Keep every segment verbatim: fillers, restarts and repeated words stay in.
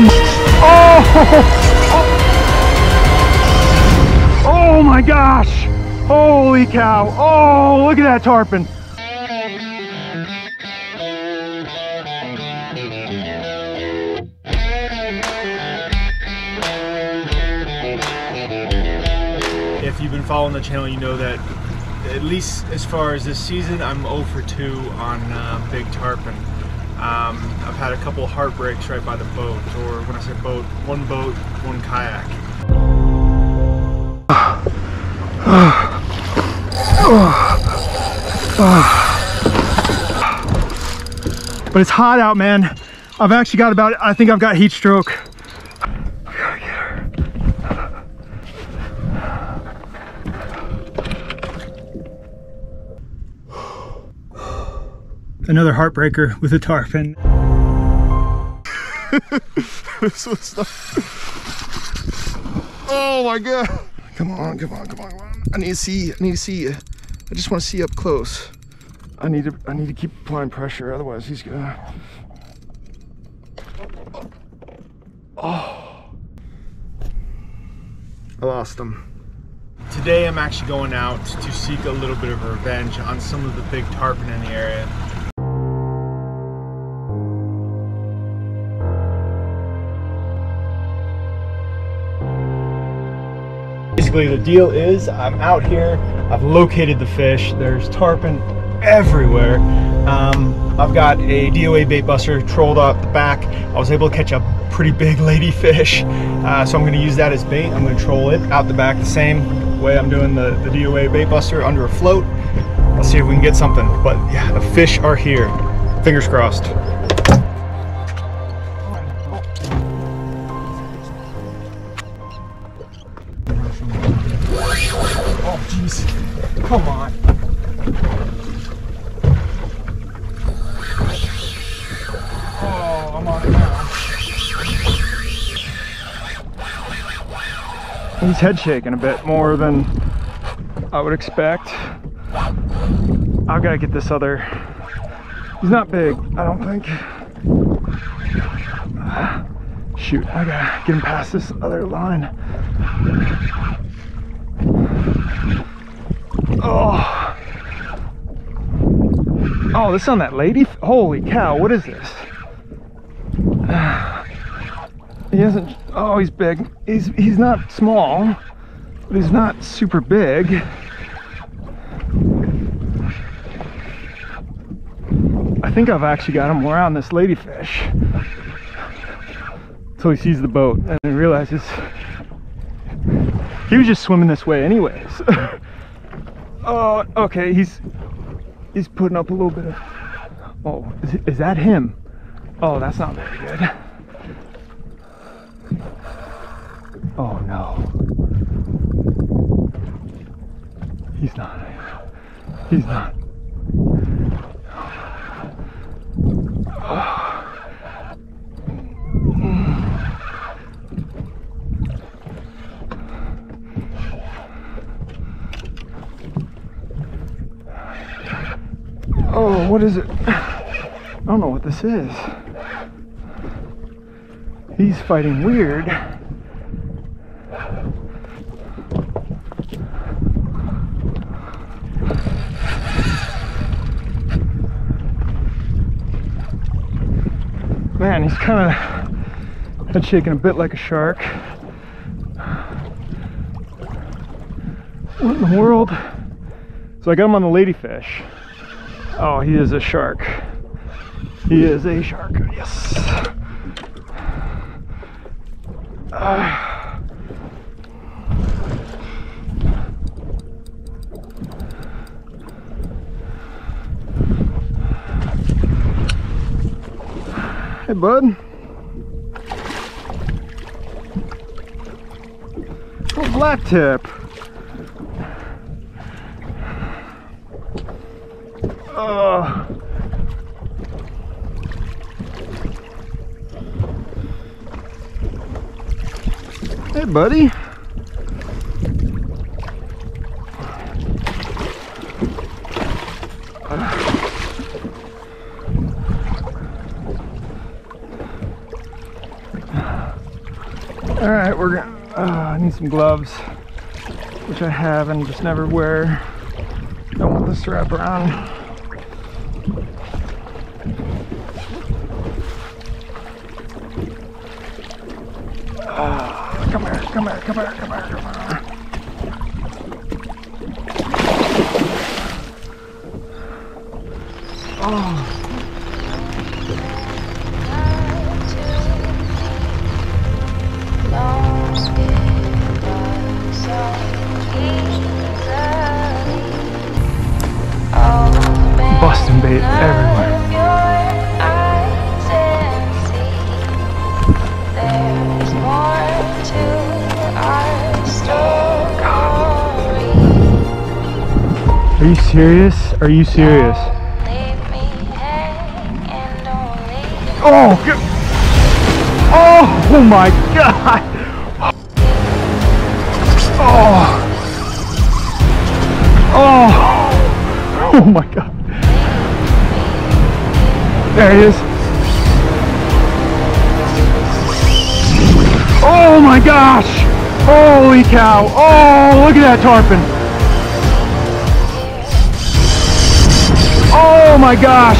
happened? Oh! Oh my gosh! Holy cow! Oh, look at that tarpon! If you've been following the channel, you know that at least as far as this season, I'm zero for two on uh, big tarpon. Um, I've had a couple heartbreaks right by the boat, or when I say boat, one boat, one kayak. But it's hot out, man. I've actually got about, I think I've got heat stroke. Another heartbreaker with a tarpon. This was not... Oh my god! Come on, come on, come on, come on! I need to see you. I need to see you. I just want to see you up close. I need to. I need to keep applying pressure, otherwise he's gonna. Oh! I lost him. Today I'm actually going out to seek a little bit of revenge on some of the big tarpon in the area. The deal is, I'm out here, I've located the fish, there's tarpon everywhere. Um, I've got a D O A bait buster trolled out the back. I was able to catch a pretty big ladyfish, uh, so I'm going to use that as bait. I'm going to troll it out the back the same way I'm doing the, the D O A bait buster under a float. Let's see if we can get something, but yeah, the fish are here. Fingers crossed. Come on. Oh, I'm on it now. He's head shaking a bit more than I would expect. I've got to get this other. He's not big, I don't think. Uh, shoot, I got to get him past this other line. Oh, oh, this on that lady? Holy cow, what is this? Uh, he isn't, oh, he's big. He's, he's not small, but he's not super big. I think I've actually got him around this ladyfish. Until he sees the boat and then realizes he was just swimming this way anyways. Oh, okay, he's he's putting up a little bit of... Oh, is, is that him? Oh, that's not very good. Oh, no. He's not. He's not. Oh, what is it? I don't know what this is. He's fighting weird. Man, he's kind of head shaking a bit like a shark. What in the world? So I got him on the ladyfish. Oh, he is a shark. He is a shark, yes. Uh, hey, bud. Oh, black tip. Uh, hey, buddy. Uh, All right, we're gonna, uh, I need some gloves, which I have and just never wear. Don't want this to wrap around. Uh, come here, come here, come here, come here, come here. Oh. Busting bait everywhere. God. Are you serious? Are you serious? Oh, good. Oh, oh my God. Oh. Oh. Oh my God. There he is. Oh my gosh! Holy cow! Oh, look at that tarpon! Oh my gosh!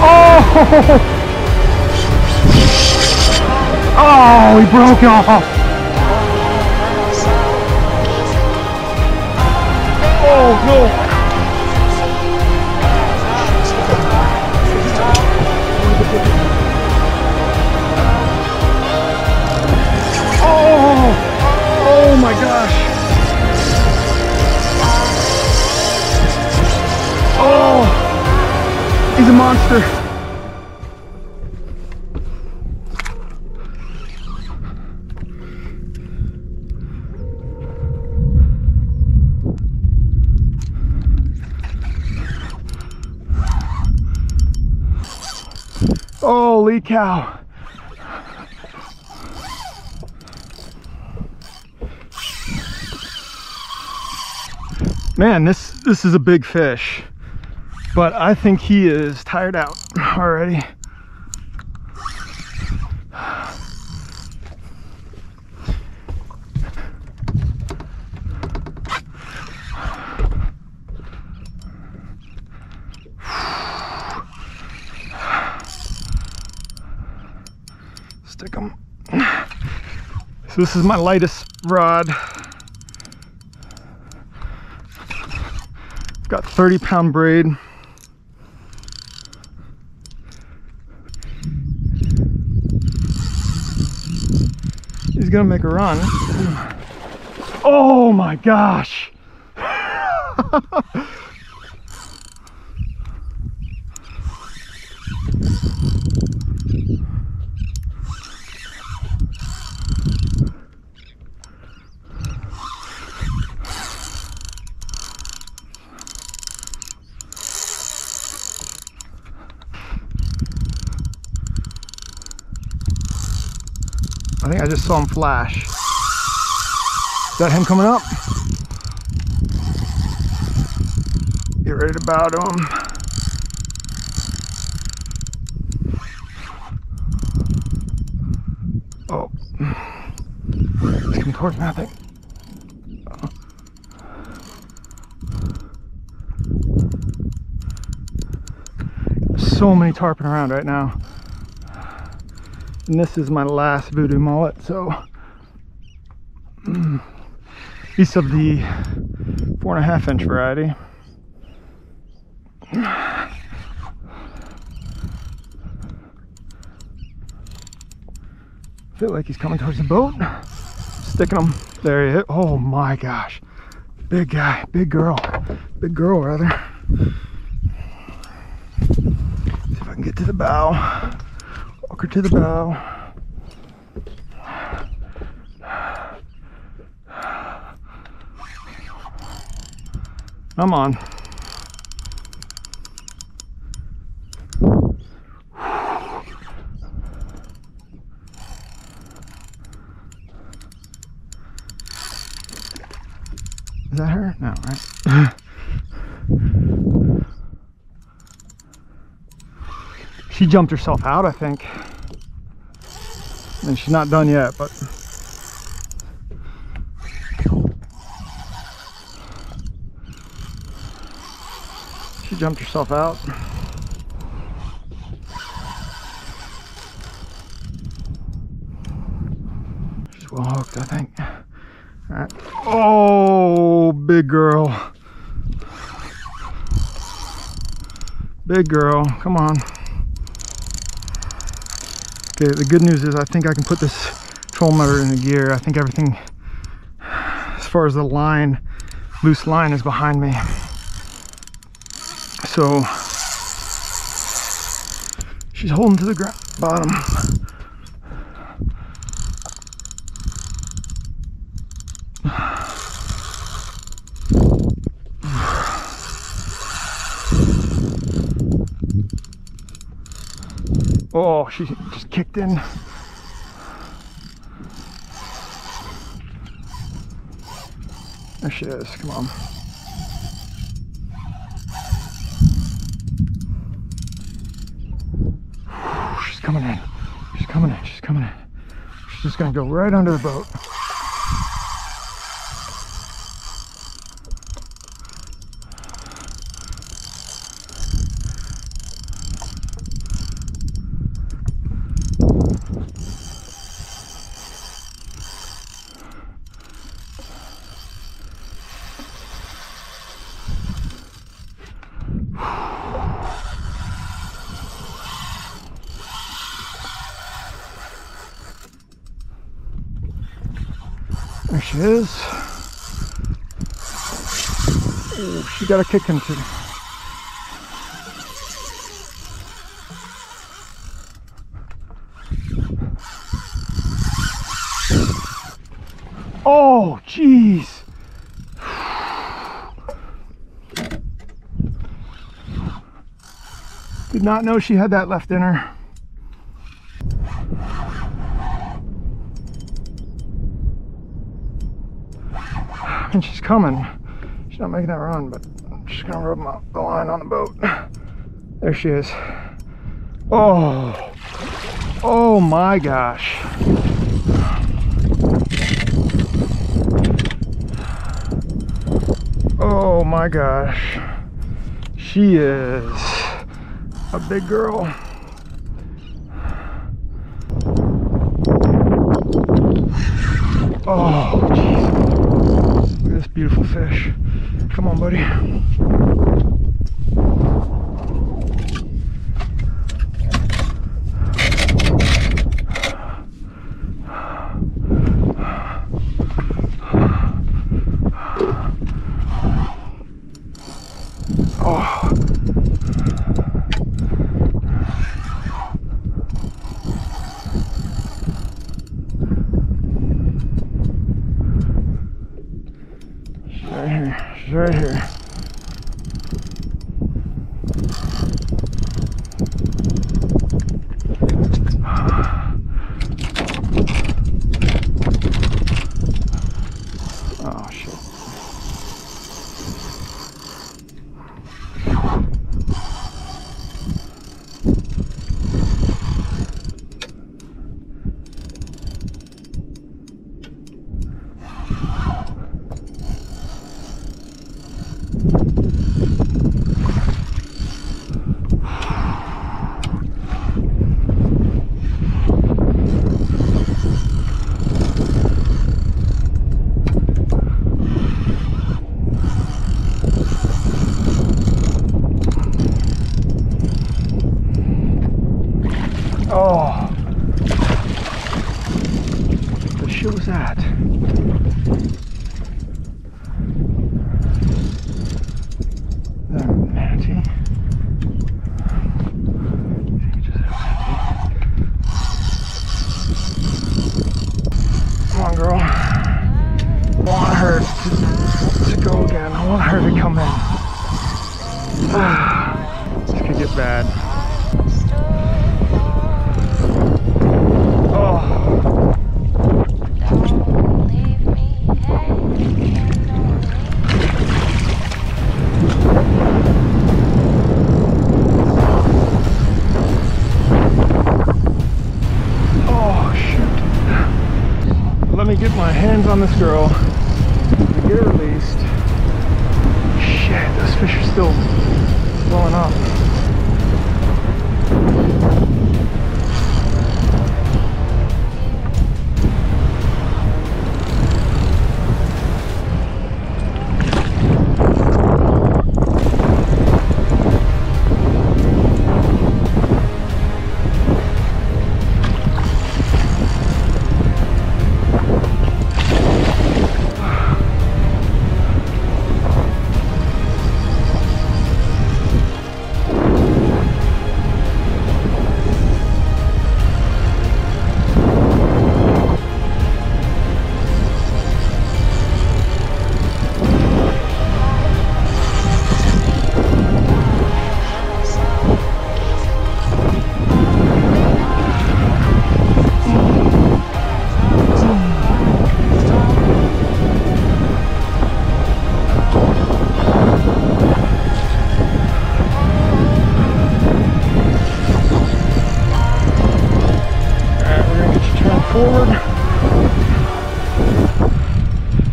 Oh! Oh, he broke off! Oh no! Oh my gosh! Oh! He's a monster! Holy cow! Man, this this is a big fish, but I think he is tired out already. Stick him. So this is my lightest rod. Got thirty pound braid. He's gonna make a run. Oh my gosh! I think I just saw him flash. Is that him coming up? Get ready to bow to him. Oh. He's coming towards me, I think. Oh. So many tarpon around right now. And this is my last voodoo mullet, so piece of the four and a half inch variety. I feel like he's coming towards the boat. Sticking him. There he is. Oh my gosh. Big guy. Big girl. Big girl, rather. See if I can get to the bow. Walk her to the bow. I'm on. Is that her? No, right? She jumped herself out, I think. And she's not done yet, but she jumped herself out. She's well hooked, I think. All right. Oh, big girl. Big girl, come on. Okay, the good news is I think I can put this troll motor in the gear. I think everything, as far as the line, loose line, is behind me. So she's holding to the ground, bottom. Oh, she just kicked in. There she is, come on. She's coming in, she's coming in, she's coming in. She's just gonna go right under the boat. There she is. Ooh, she got a kick into it. Oh, jeez. Did not know she had that left in her. And she's coming. She's not making that run, but I'm just gonna rub my, the line on the boat. There she is. Oh, oh my gosh. Oh my gosh. She is a big girl. Oh, jeez. This beautiful fish. Come on, buddy. Oh. She's right here. Oh, shit. Oh, what the shit was that? Is that a manatee? You think it's just a manatee? Come on, girl. I want her to, to go again. I want her to come in. This could get bad. on this girl, get her released. Shit, those fish are still blowing up. Forward.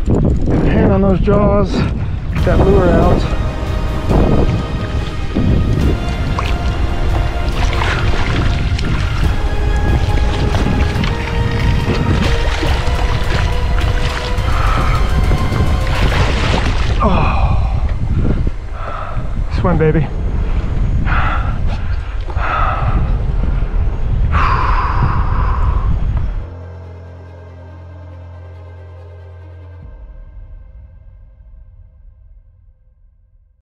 Get a hand on those jaws, get that lure out. Oh. Swim, baby.